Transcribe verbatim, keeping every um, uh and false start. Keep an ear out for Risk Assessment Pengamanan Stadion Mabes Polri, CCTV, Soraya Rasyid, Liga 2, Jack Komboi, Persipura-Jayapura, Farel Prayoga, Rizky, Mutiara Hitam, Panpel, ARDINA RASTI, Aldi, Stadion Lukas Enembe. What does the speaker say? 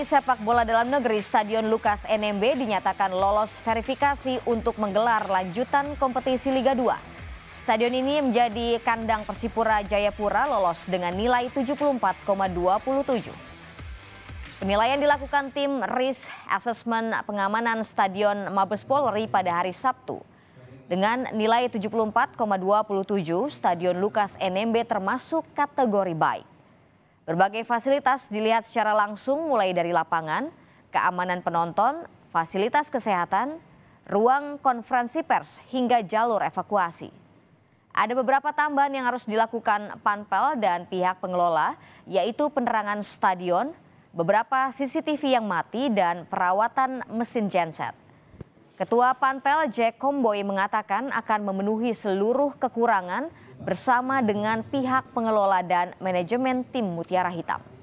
Federasi Sepak Bola Dalam Negeri Stadion Lukas Enembe dinyatakan lolos verifikasi untuk menggelar lanjutan kompetisi Liga dua. Stadion ini menjadi kandang Persipura-Jayapura lolos dengan nilai tujuh puluh empat koma dua puluh tujuh. Penilaian dilakukan tim Risk Assessment Pengamanan Stadion Mabes Polri pada hari Sabtu. Dengan nilai tujuh puluh empat koma dua puluh tujuh, Stadion Lukas Enembe termasuk kategori baik. Berbagai fasilitas dilihat secara langsung mulai dari lapangan, keamanan penonton, fasilitas kesehatan, ruang konferensi pers hingga jalur evakuasi. Ada beberapa tambahan yang harus dilakukan Panpel dan pihak pengelola, yaitu penerangan stadion, beberapa C C T V yang mati dan perawatan mesin genset. Ketua Panpel Jack Komboi mengatakan akan memenuhi seluruh kekurangan bersama dengan pihak pengelola dan manajemen tim Mutiara Hitam.